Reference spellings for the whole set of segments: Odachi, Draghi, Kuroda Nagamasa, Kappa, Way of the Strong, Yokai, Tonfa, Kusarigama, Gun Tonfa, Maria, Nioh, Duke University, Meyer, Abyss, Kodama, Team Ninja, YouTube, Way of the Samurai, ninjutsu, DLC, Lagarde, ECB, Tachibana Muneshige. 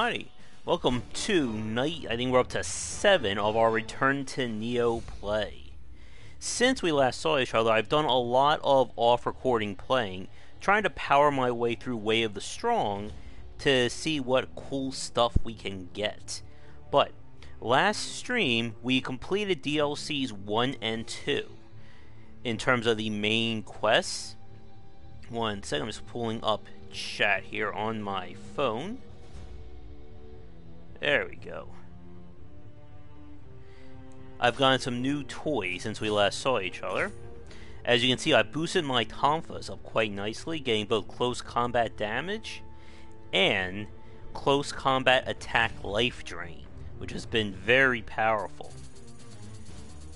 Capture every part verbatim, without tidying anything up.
Alrighty, welcome to night, I think we're up to seven of our Return to Nioh play. Since we last saw each other, I've done a lot of off-recording playing, trying to power my way through Way of the Strong to see what cool stuff we can get. But, last stream, we completed D L Cs one and two. In terms of the main quests, one second, I'm just pulling up chat here on my phone. There we go. I've gotten some new toys since we last saw each other. As you can see, I boosted my Tonfas up quite nicely, getting both close combat damage and close combat attack life drain, which has been very powerful.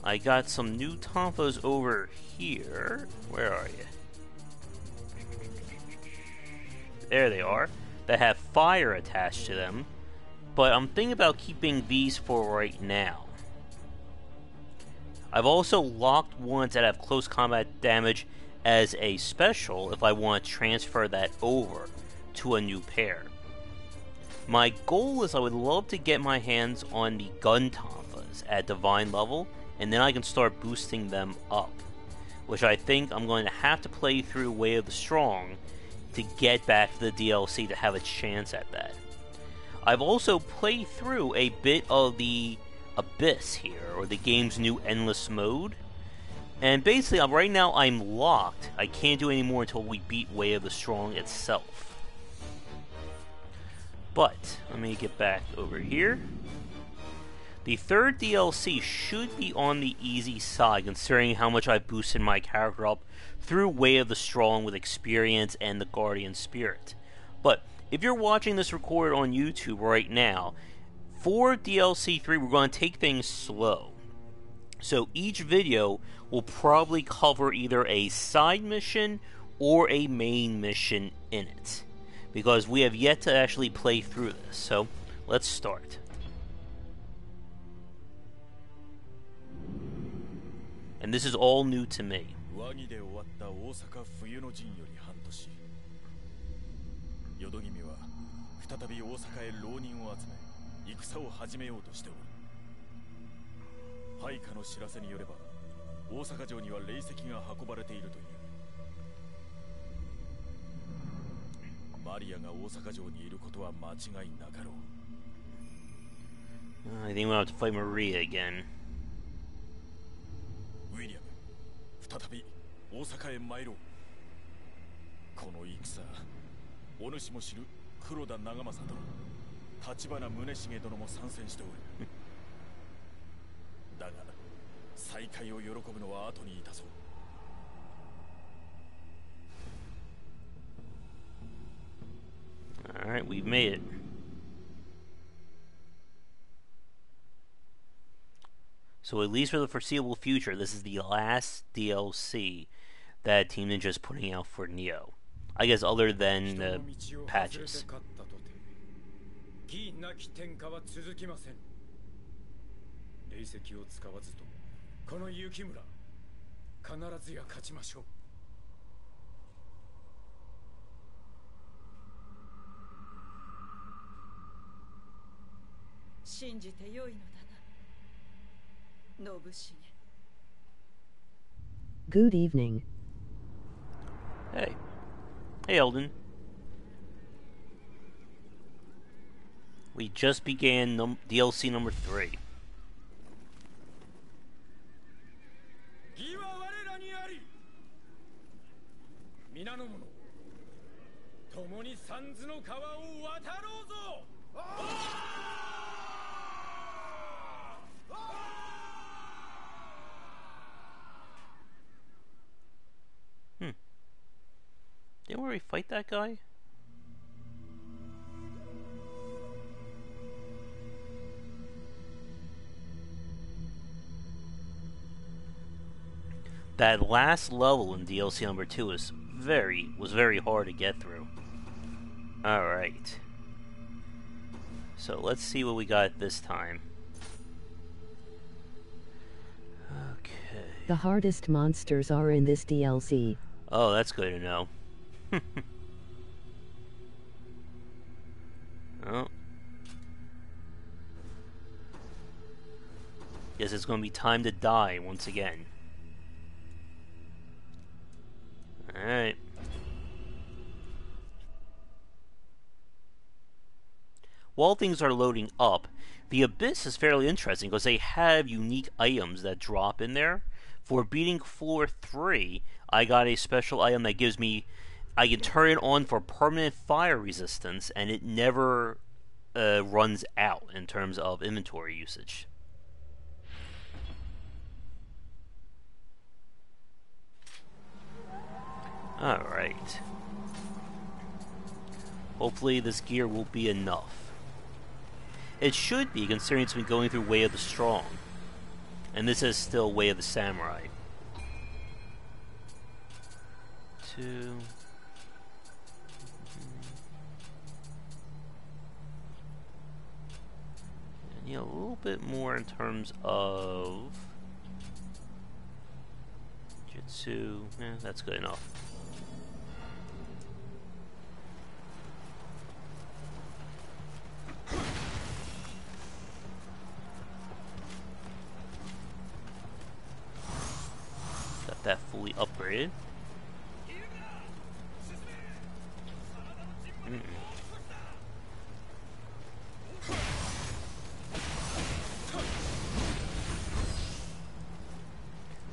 I got some new Tonfas over here. Where are you? There they are, that have fire attached to them, but I'm thinking about keeping these for right now. I've also locked ones that have close combat damage as a special if I want to transfer that over to a new pair. My goal is I would love to get my hands on the Gun Tonfas at divine level, and then I can start boosting them up, which I think I'm going to have to play through Way of the Strong to get back to the D L C to have a chance at that. I've also played through a bit of the Abyss here, or the game's new endless mode, and basically I'm, right now I'm locked. I can't do any more until we beat Way of the Strong itself. But let me get back over here. The third D L C should be on the easy side, considering how much I boosted my character up through Way of the Strong with experience and the Guardian Spirit. But if you're watching this recorded on YouTube right now, for D L C three, we're going to take things slow. So each video will probably cover either a side mission or a main mission in it, because we have yet to actually play through this. So let's start. And this is all new to me. I think we'll have to fight Maria again. Kuroda Nagamasa, Tachibana Muneshige dono sansen shite oru. Daga, saikai o yorokobu no wa ato ni itazo. All right, we've made it. So at least for the foreseeable future, this is the last D L C that Team Ninja is putting out for Nioh. I guess other than the uh, patches. Good evening. Hey. Hey, Elden. We just began num D L C number three. Didn't we already fight that guy? That last level in D L C number two is very was very hard to get through. Alright. So let's see what we got this time. Okay. The hardest monsters are in this D L C. Oh, that's good to know. Oh, Yes, it's going to be time to die once again. Alright. While things are loading up, the Abyss is fairly interesting because they have unique items that drop in there. For beating floor three, I got a special item that gives me, I can turn it on for permanent fire resistance, and it never uh, runs out in terms of inventory usage. Alright. Hopefully this gear will be enough. It should be, considering it's been going through Way of the Strong. And this is still Way of the Samurai. Two. I need a little bit more in terms of Jutsu. Eh, that's good enough. Got that fully upgraded. Mm-mm.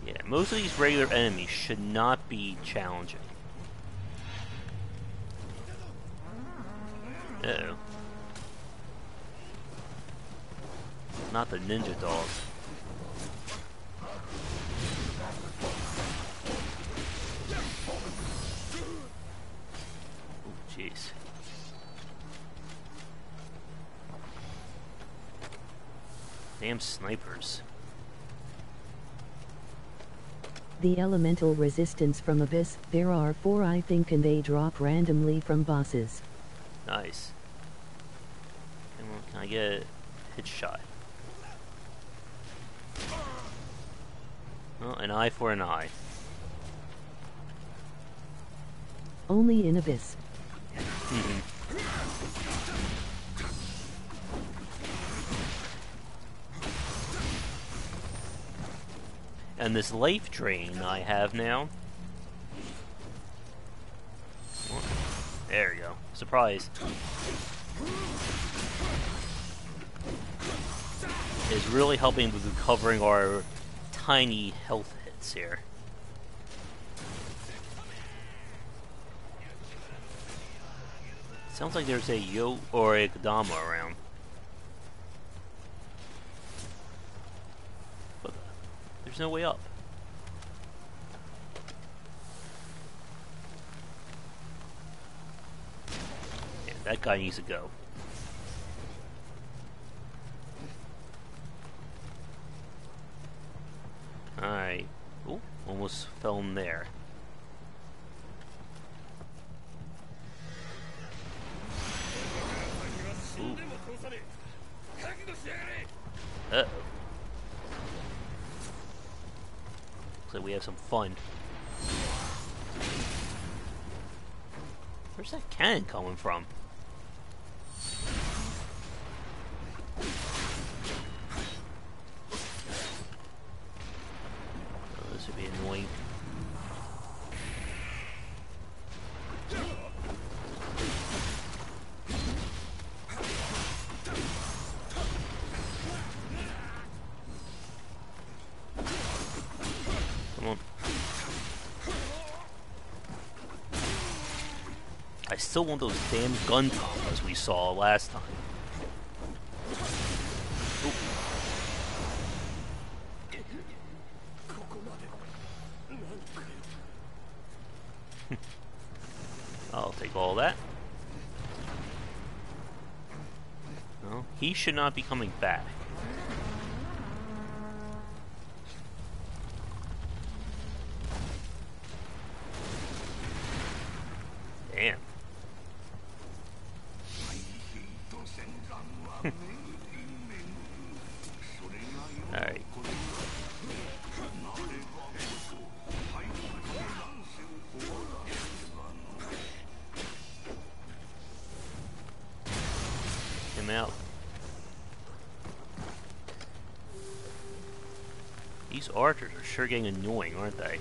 Yeah, most of these regular enemies should not be challenging. Uh-oh. Not the ninja dogs. Oh, jeez. Damn snipers. The elemental resistance from Abyss, there are four I think, and they drop randomly from bosses. Nice. Come on, can I get a headshot? Oh, an eye for an eye. Only in Abyss. And this life drain I have now. There we go. Surprise. Is really helping with recovering our tiny health hits here. Sounds like there's a Yo or a Kodama around. There's no way up. Yeah, that guy needs to go. Alright. Ooh, almost fell in there. Ooh. Uh-oh. So we have some fun. Where's that cannon coming from? Oh, this would be annoying. Still want those damn gun Tonfas we saw last time. I'll take all that. No, he should not be coming back. These archers are sure getting annoying, aren't they?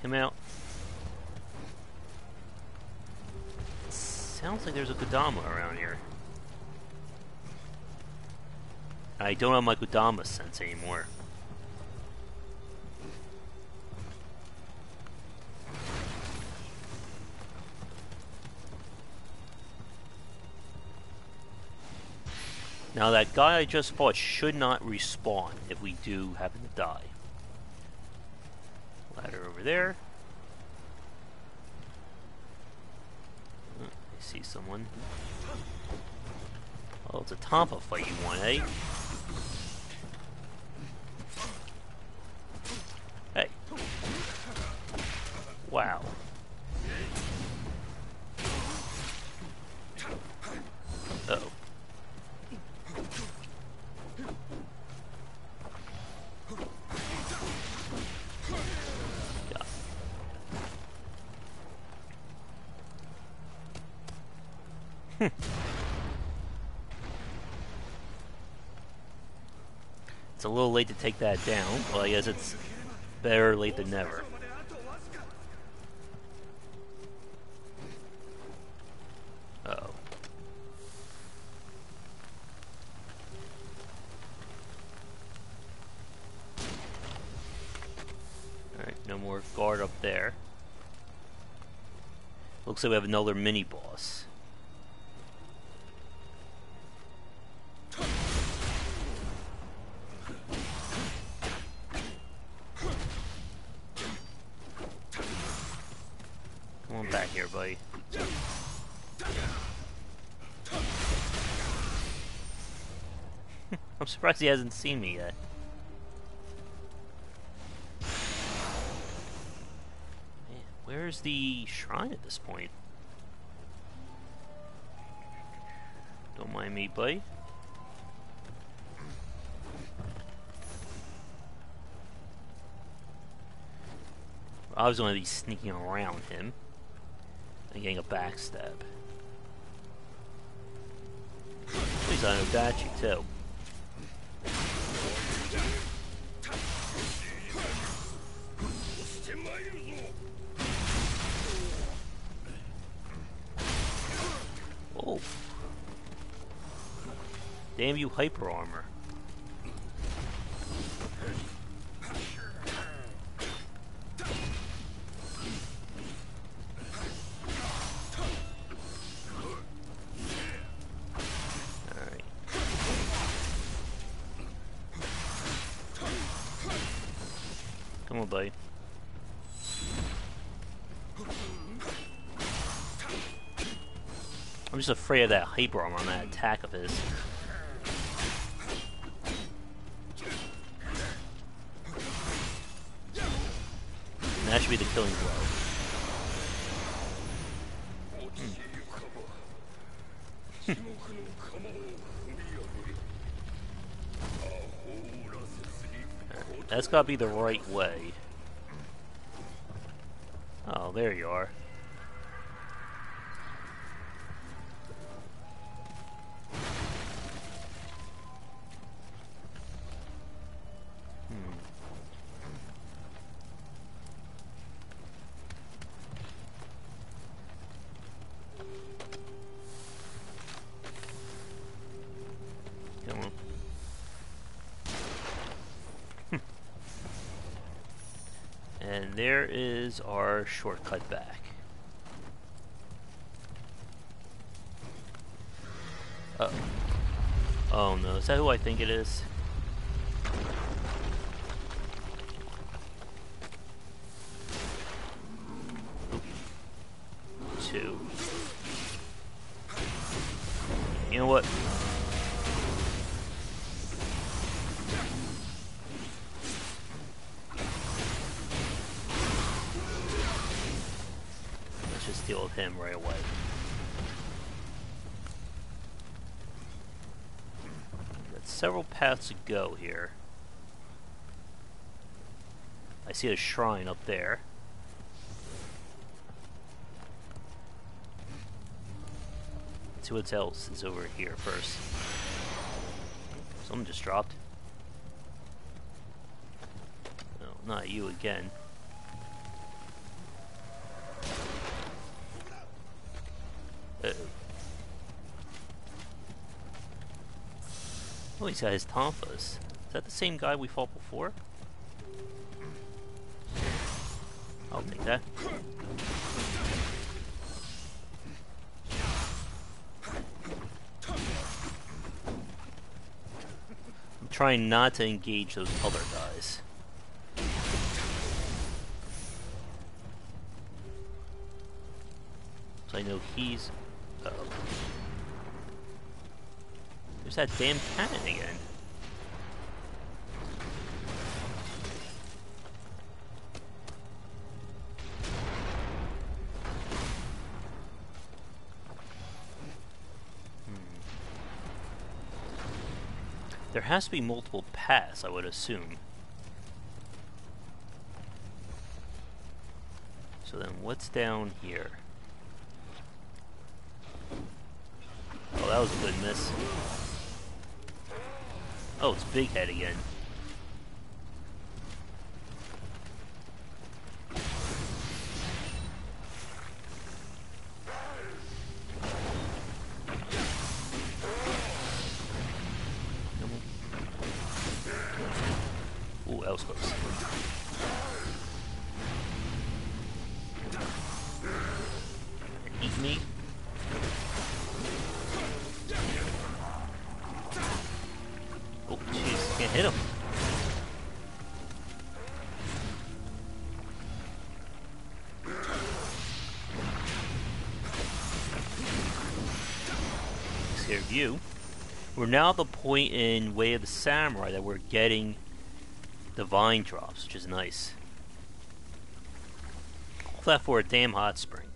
Him out. Sounds like there's a Kodama around here. I don't have my Kodama sense anymore. Now that guy I just fought should not respawn if we do happen to die. Ladder over there. Oh, I see someone. Oh, it's a Tonfa fight you want, eh? Hey. Wow. It's a little late to take that down. Well, I guess it's better late than never. Uh-oh. Alright, no more guard up there. Looks like we have another mini-boss. I'm surprised he hasn't seen me yet. Man, where's the shrine at this point? Don't mind me, buddy. I was going to be sneaking around him and getting a backstab. He's on Odachi too. Oh. Damn you, hyper armor. Come on, buddy. I'm just afraid of that hyper armor on that attack of his. And that should be the killing blow. Hmm. That's gotta be the right way. Oh, there you are. Hmm. Come on. And there is our shortcut back. Uh oh. Oh no, is that who I think it is? Two. You know what? Deal with him right away. We've got several paths to go here. I see a shrine up there. to its else is over here first. Something just dropped. No, not you again. Uh-oh. Oh, he's got his Tonfas. Is that the same guy we fought before? I'll take that. I'm trying not to engage those other guys. So I know he's... Uh-oh. There's that damn cannon again. There has to be multiple paths, I would assume. So then what's down here? Oh, that was a good miss. Oh, it's Big Head again. You. We're now at the point in Way of the Samurai that we're getting divine drops, which is nice. Left for a damn hot spring.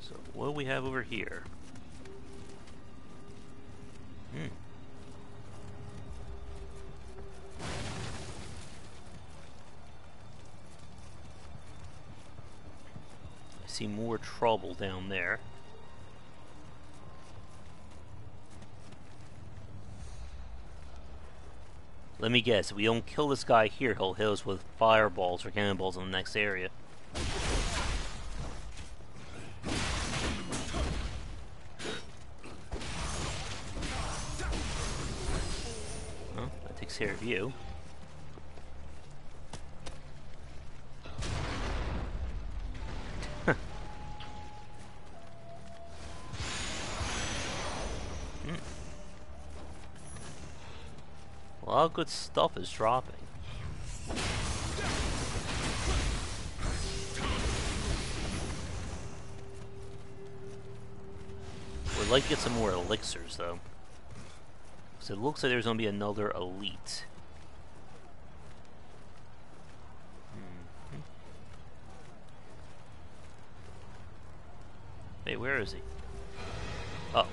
So what do we have over here? Hmm. See more trouble down there. Let me guess, if we don't kill this guy here, he'll hit us with fireballs or cannonballs in the next area. Well, that takes care of you. A lot of good stuff is dropping. We'd like to get some more elixirs though. So it looks like there's gonna be another elite. Mm-hmm. Wait, where is he? Oh.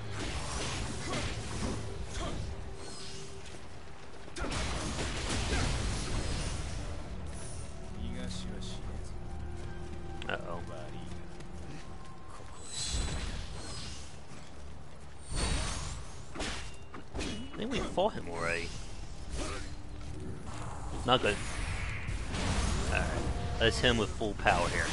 Uh-oh. I think we fought him already. Not good. Alright. Let's hit him with full power here.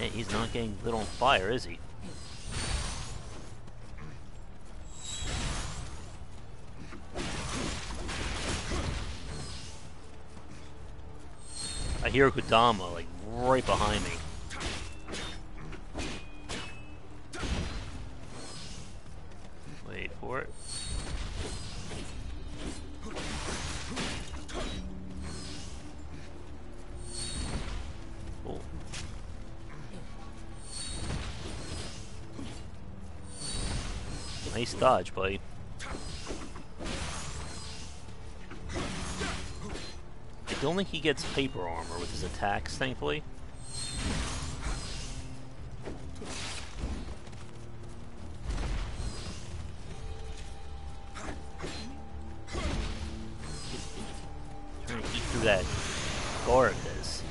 Man, he's not getting lit on fire, is he? I hear Kodama, like, right behind me. Wait for it. Oh. Nice dodge, buddy. I don't think he gets paper armor with his attacks, thankfully. that gore of his.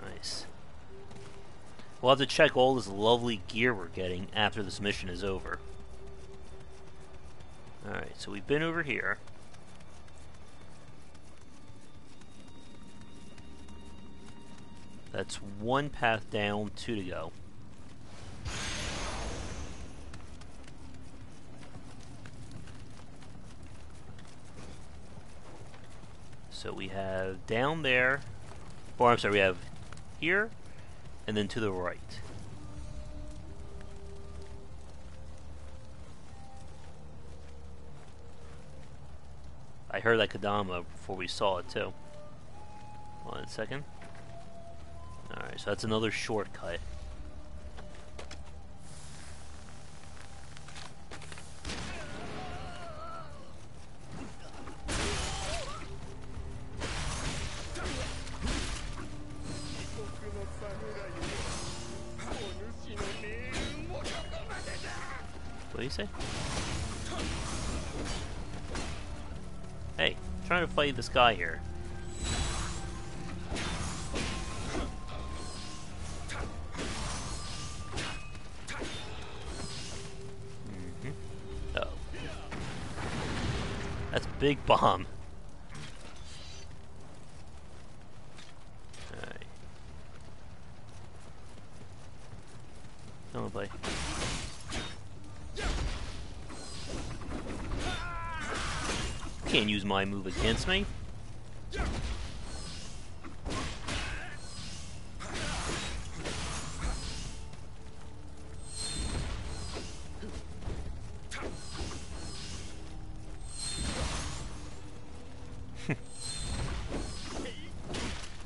Nice. We'll have to check all this lovely gear we're getting after this mission is over. Alright, so we've been over here. That's one path down, two to go. So we have down there, or I'm sorry, we have here, and then to the right. I heard that Kodama before we saw it too. One second. Alright, so that's another shortcut. What do you say? Hey, I'm trying to fight this guy here. Mm-hmm. Uh-oh. That's a big bomb. Alright. Come on, buddy. Can't use my move against me.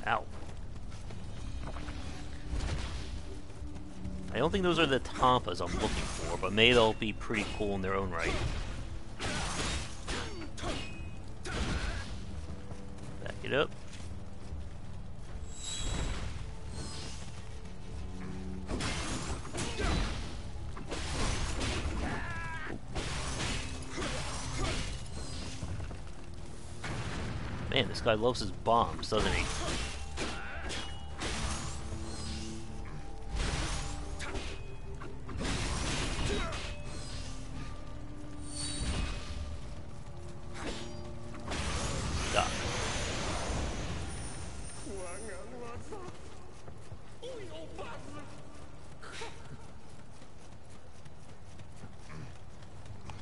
Ow. I don't think those are the Tonfas I'm looking for, but maybe they'll be pretty cool in their own right. It up. Man, this guy loves his bombs, doesn't he?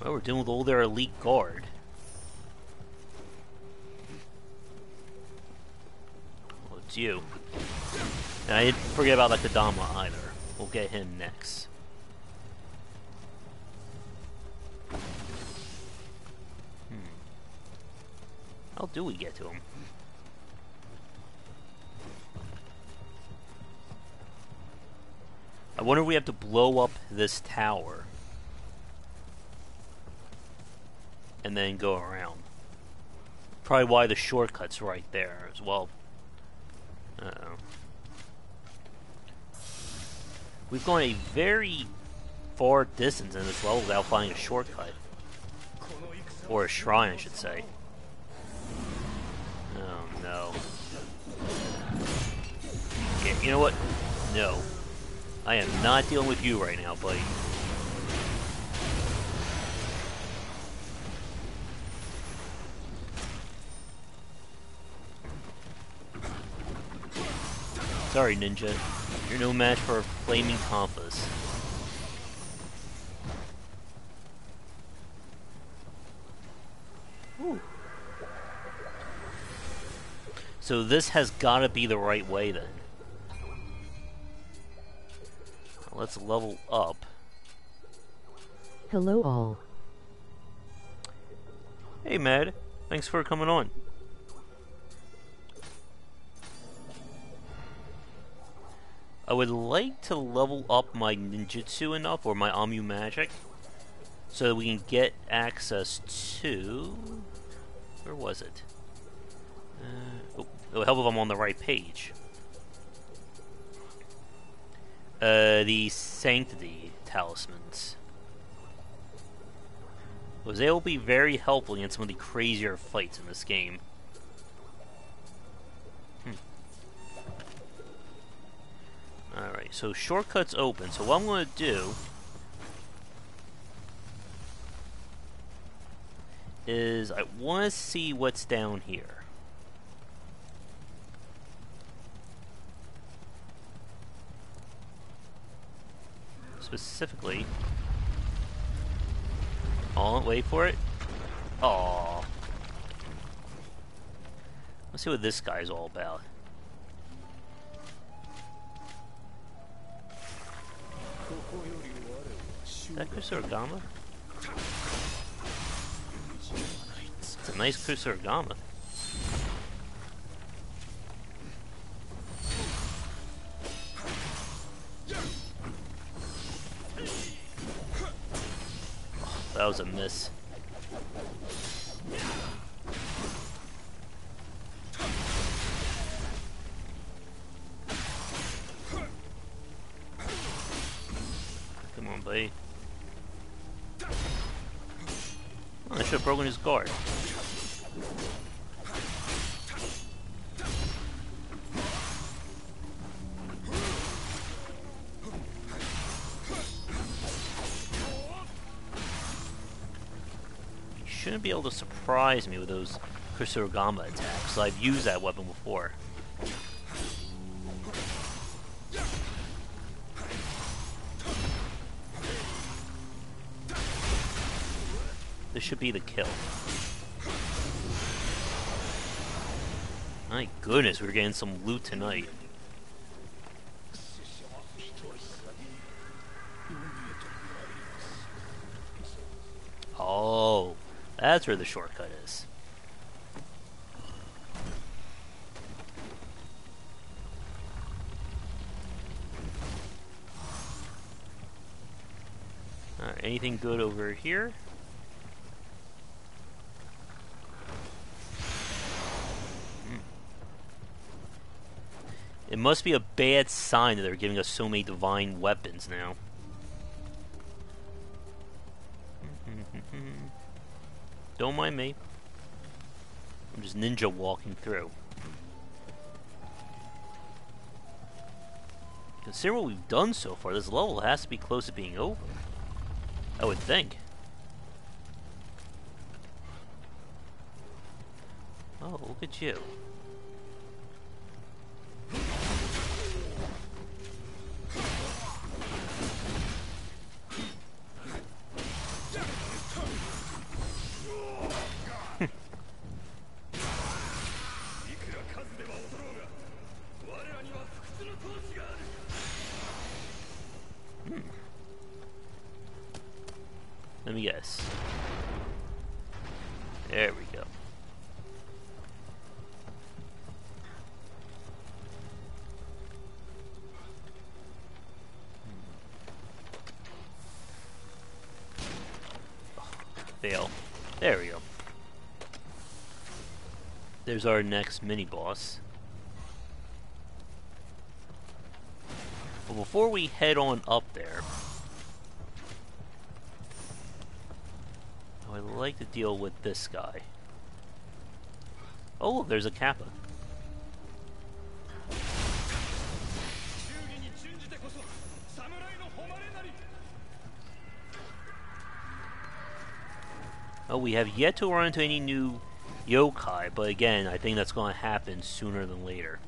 Well, we're dealing with all their elite guard. Well, it's you. And I didn't forget about that Kodama either. We'll get him next. Hmm. How do we get to him? I wonder if we have to blow up this tower and then go around. Probably why the shortcut's right there as well. Uh-oh. We've gone a very far distance in this level without finding a shortcut. Or a shrine, I should say. Oh, no. Yeah, you know what? No. I am not dealing with you right now, buddy. Sorry, Ninja. You're no match for a flaming compass. Whew. So this has gotta be the right way, then. Let's level up. Hello all. Hey Mad, thanks for coming on. I would like to level up my ninjutsu enough, or my Amu magic, so that we can get access to Where was it? Uh, oh, it'll help if I'm on the right page. Uh, the Sanctity Talismans. Because they will be very helpful in some of the crazier fights in this game. Hmm. Alright, so shortcuts open. So what I'm going to do is I want to see what's down here. Specifically, oh, wait for it. Aww. Let's see what this guy's all about. Is that Kusarigama? It's a nice Kusarigama. That was a miss. Come on, buddy. Oh, I should have broken his guard. Shouldn't be able to surprise me with those Kusarigama attacks. I've used that weapon before. This should be the kill. My goodness, we're getting some loot tonight. Oh. That's where the shortcut is. Alright, anything good over here? Mm. It must be a bad sign that they're giving us so many divine weapons now. Don't mind me. I'm just ninja walking through. Consider what we've done so far, this level has to be close to being over. I would think. Oh, look at you. Let me guess. There we go. Oh, fail. There we go. There's our next mini boss. But before we head on up there, I'd like to deal with this guy. Oh, there's a Kappa. Oh, we have yet to run into any new yokai, but again, I think that's going to happen sooner than later.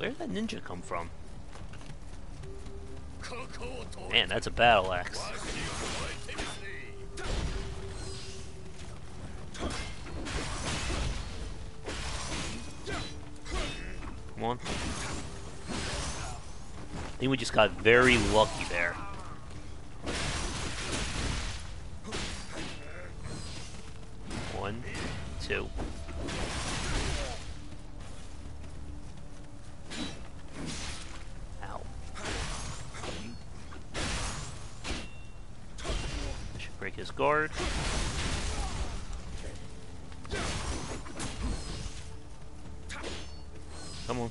Where'd that ninja come from? Man, that's a battle axe. Come on. I think we just got very lucky there. One, two. sword. Come on.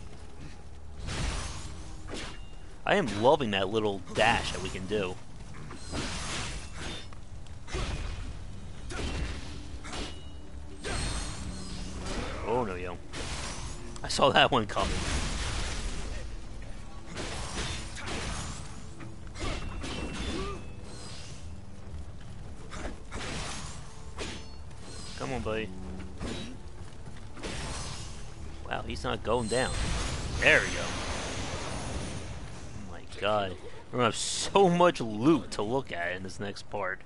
I am loving that little dash that we can do. Oh no, yo. I saw that one coming. Come on, buddy. Wow, he's not going down. There we go. Oh my god. We're gonna have so much loot to look at in this next part.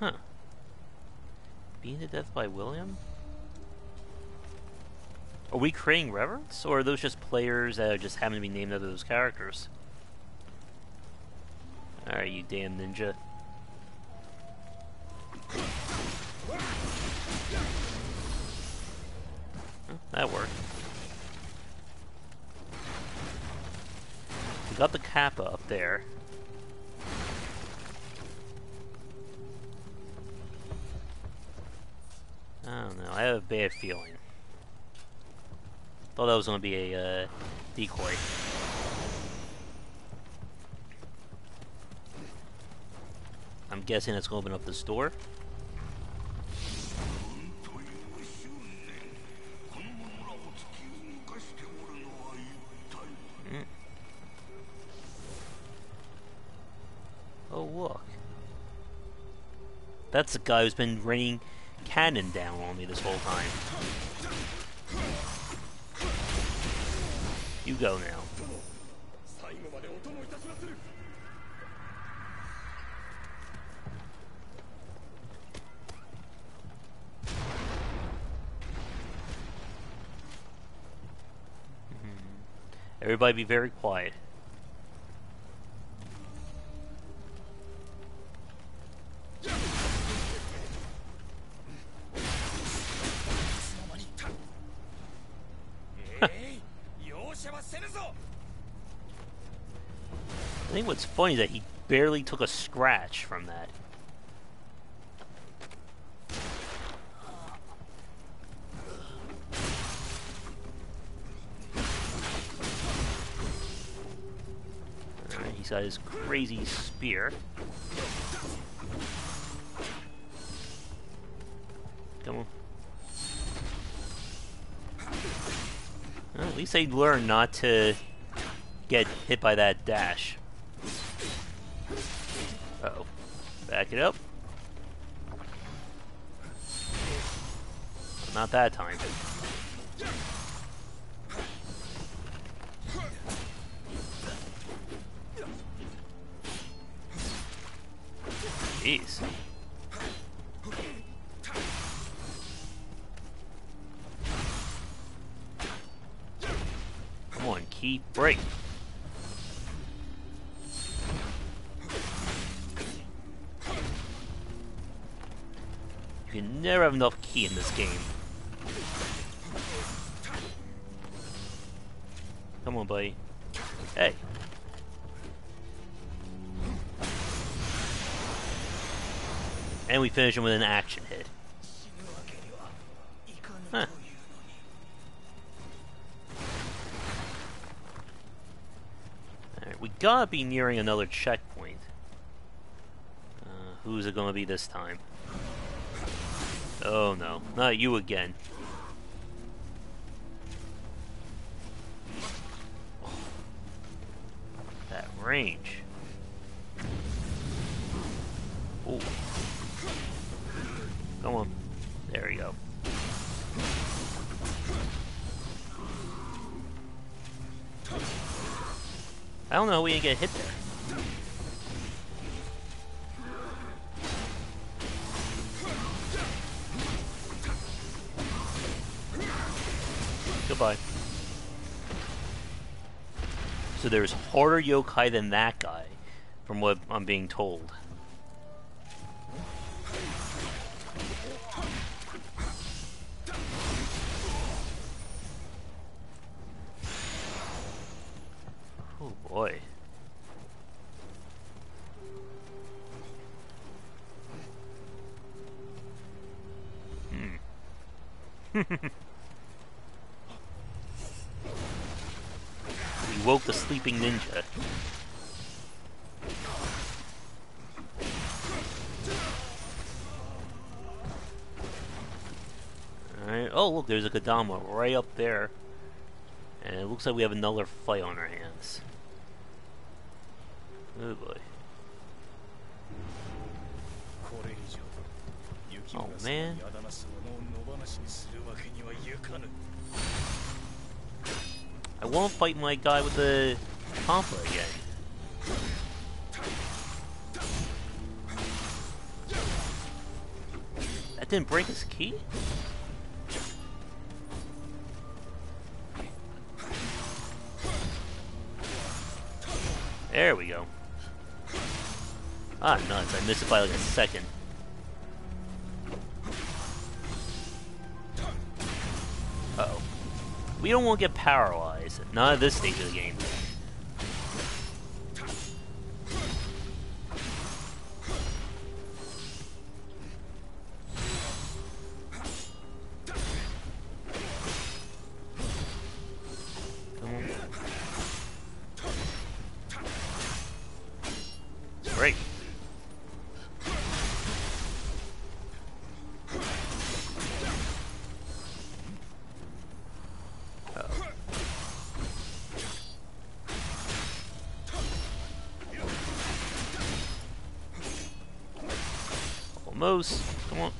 Huh. Beaten to death by William? Are we creating reverence? Or are those just players that just happen to be named after those characters? Alright, you damn ninja. That worked. We got the Kappa up there. I don't know, I have a bad feeling. Thought that was gonna be a uh, decoy. I'm guessing it's gonna open up this door. That's the guy who's been raining cannon down on me this whole time. You go now. Everybody be very quiet. I think what's funny is that he barely took a scratch from that. Alright, he's got his crazy spear. Come on. Well, at least they learned not to get hit by that dash. Uh-oh. Back it up. Not that time. Jeez. Come on, key break. You never have enough key in this game. Come on, buddy. Hey. And we finish him with an action hit. Huh. Alright, we gotta be nearing another checkpoint. Uh, who's it gonna be this time? Oh no, not you again. Oh, that range. Oh. Come on. There we go. I don't know how we didn't get hit there. Goodbye. So there's harder yokai than that guy, from what I'm being told. Oh boy. We woke the sleeping ninja. Alright, oh look, there's a Kodama right up there. And it looks like we have another fight on our hands. Oh boy. Oh man. I won't fight my guy with the Tonfa again. That didn't break his key? There we go. Ah, nuts. I missed it by like a second. Uh-oh. We don't want to get paralyzed. Not at this stage of the game. Great. Almost. Come on.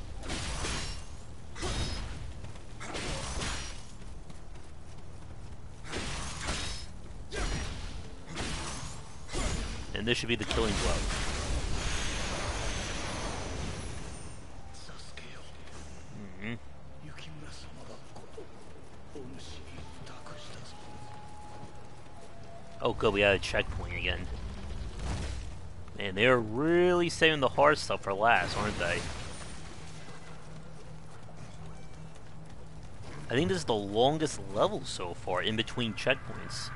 And this should be the killing blow. Mm-hmm. Oh good, we had a checkpoint again. Man, they're really saving the hard stuff for last, aren't they? I think this is the longest level so far, in between checkpoints.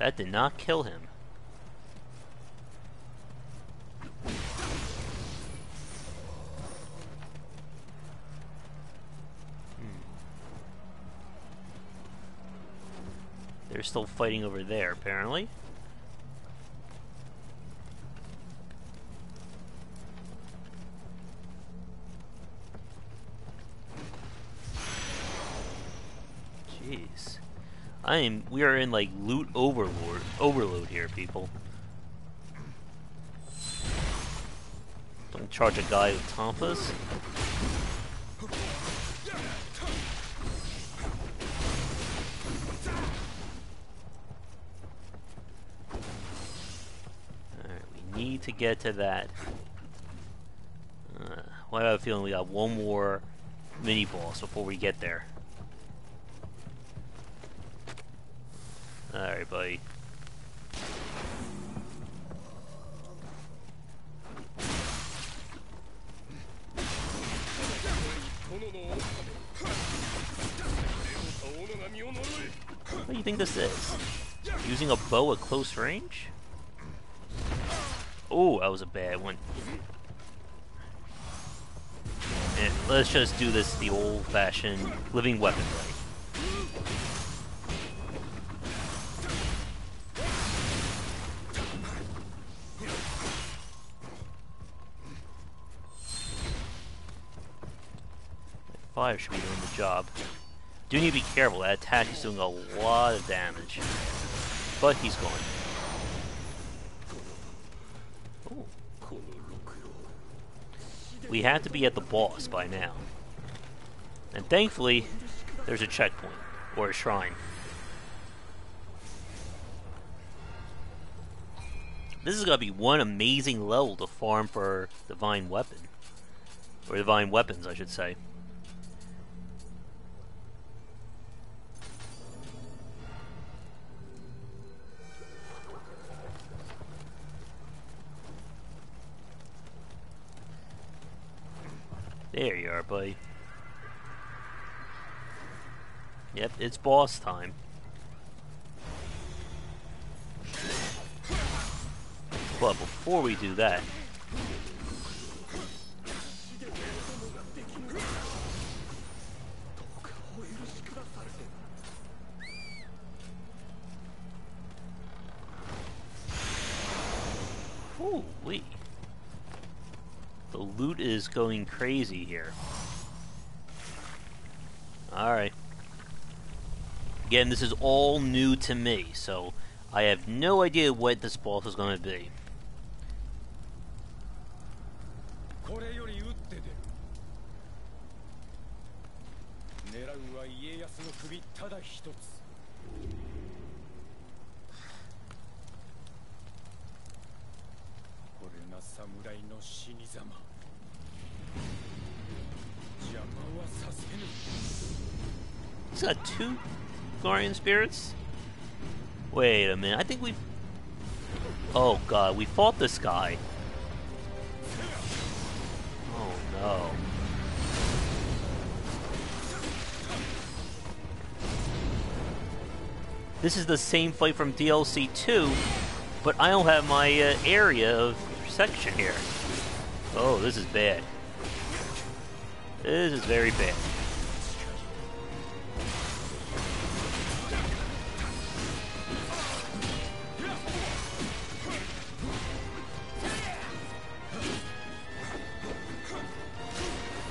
That did not kill him. They're still fighting over there, apparently. Jeez. I am, we are in like loot overlord, overload here, people. Don't charge a guy with Tonfas. Need to get to that. Uh, well, I have a feeling we got one more mini boss before we get there. Alright, buddy. What do you think this is? Using a bow at close range? Oh, that was a bad one. And let's just do this the old-fashioned living weapon way. Fire should be doing the job. Do need to be careful, that attack is doing a lot of damage. But he's gone. We have to be at the boss by now. And thankfully, there's a checkpoint, or a shrine. This is going to be one amazing level to farm for Divine Weapon. Or Divine Weapons, I should say. There you are, buddy. Yep, it's boss time. But before we do that, holy, the loot is going crazy here. Alright. Again, this is all new to me, so I have no idea what this boss is going to be. He's got two Glorian Spirits? Wait a minute, I think we've... Oh god, we fought this guy. Oh no. This is the same fight from D L C two, but I don't have my uh, area of section here. Oh, this is bad. This is very bad.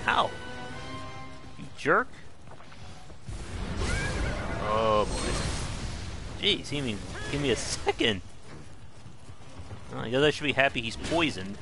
Ow! You jerk! Oh boy. Jeez, he mean, give me a second! Oh, I guess I should be happy he's poisoned.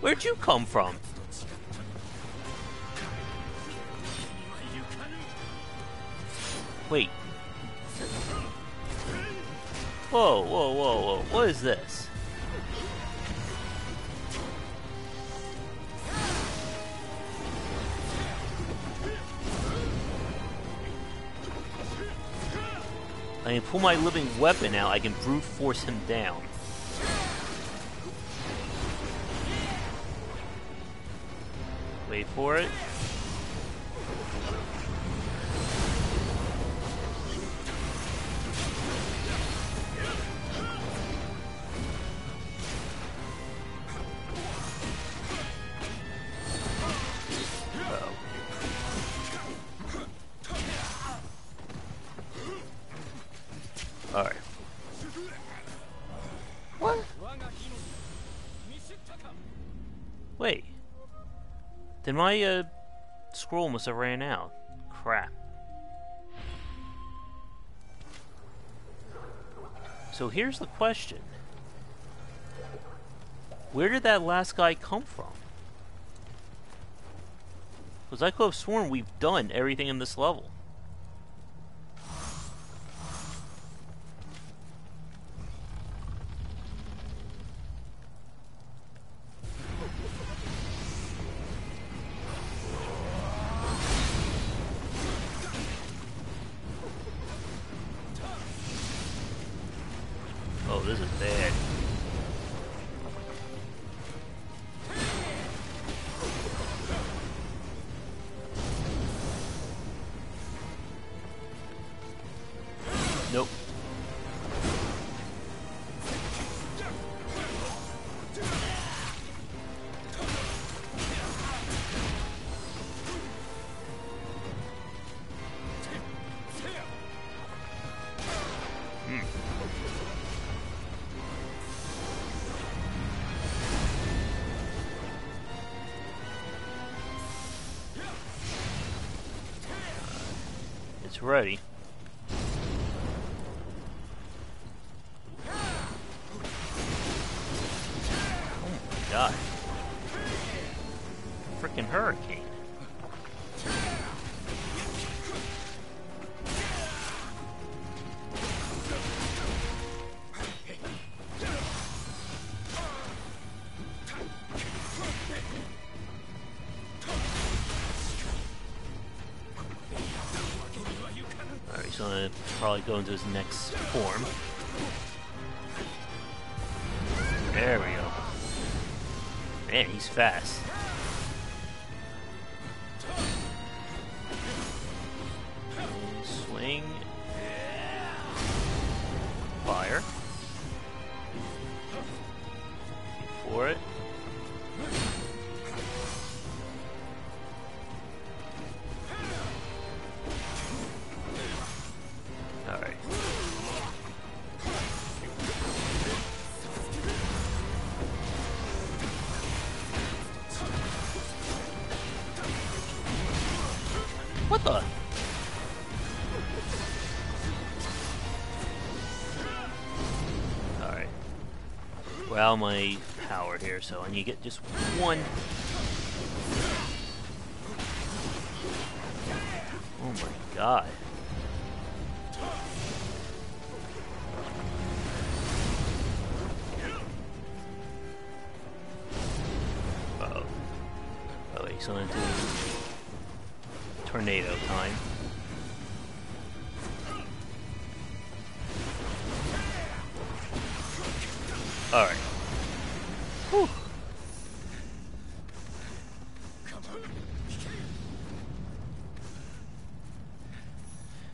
Where'd you come from? Wait. Whoa, whoa, whoa, whoa. What is this? I can pull my living weapon out. I can brute force him down. Wait for it. Uh-oh. All right. What? Wait. Then my uh, scroll must have ran out. Crap. So here's the question. Where did that last guy come from? Because I could have sworn we've done everything in this level. This is bad. Nope. Ready. Oh my god. Frickin' hurricane. gonna probably go into his next form. There we go. Man, he's fast. Swing. Fire. For it. Alright. What the? Alright. We're out of my power here, so and you get just one. Oh my god. So into tornado time. All right. Whew.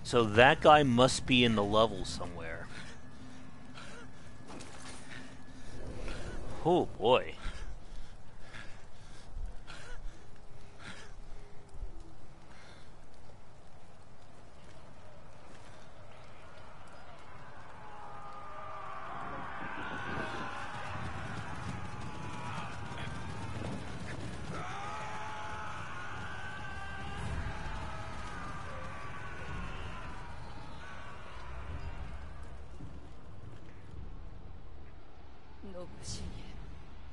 So that guy must be in the level somewhere. Oh boy.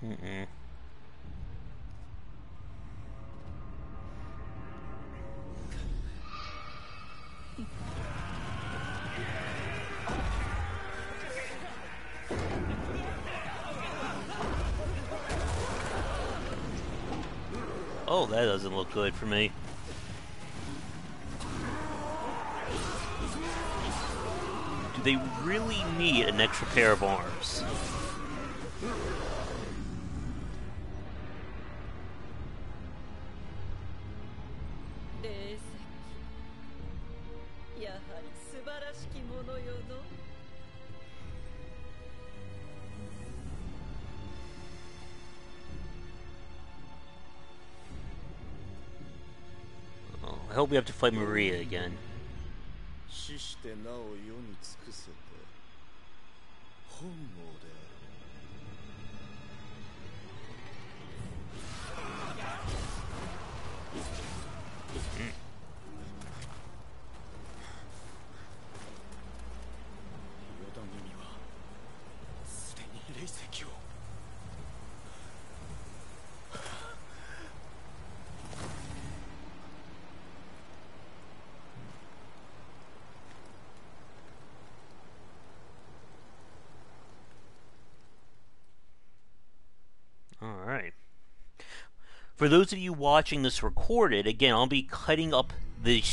Mm-mm. Oh, that doesn't look good for me. Do they really need an extra pair of arms? I hope we have to fight Maria again. For those of you watching this recorded, again, I'll be cutting up the